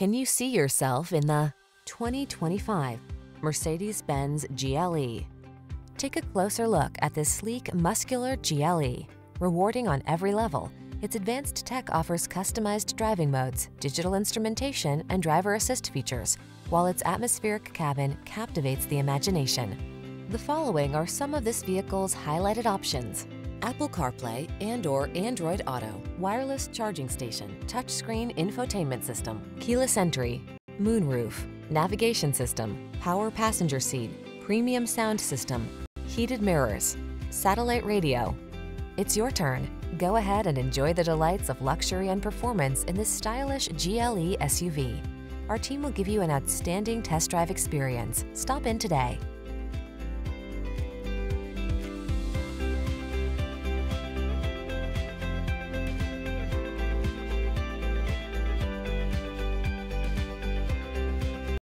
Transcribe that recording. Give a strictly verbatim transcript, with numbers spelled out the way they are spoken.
Can you see yourself in the twenty twenty-five Mercedes-Benz G L E? Take a closer look at this sleek, muscular G L E. Rewarding on every level, its advanced tech offers customized driving modes, digital instrumentation, and driver assist features, while its atmospheric cabin captivates the imagination. The following are some of this vehicle's highlighted options: Apple CarPlay and or Android Auto, wireless charging station, touchscreen infotainment system, keyless entry, moonroof, navigation system, power passenger seat, premium sound system, heated mirrors, satellite radio. It's your turn. Go ahead and enjoy the delights of luxury and performance in this stylish G L E S U V. Our team will give you an outstanding test drive experience. Stop in today.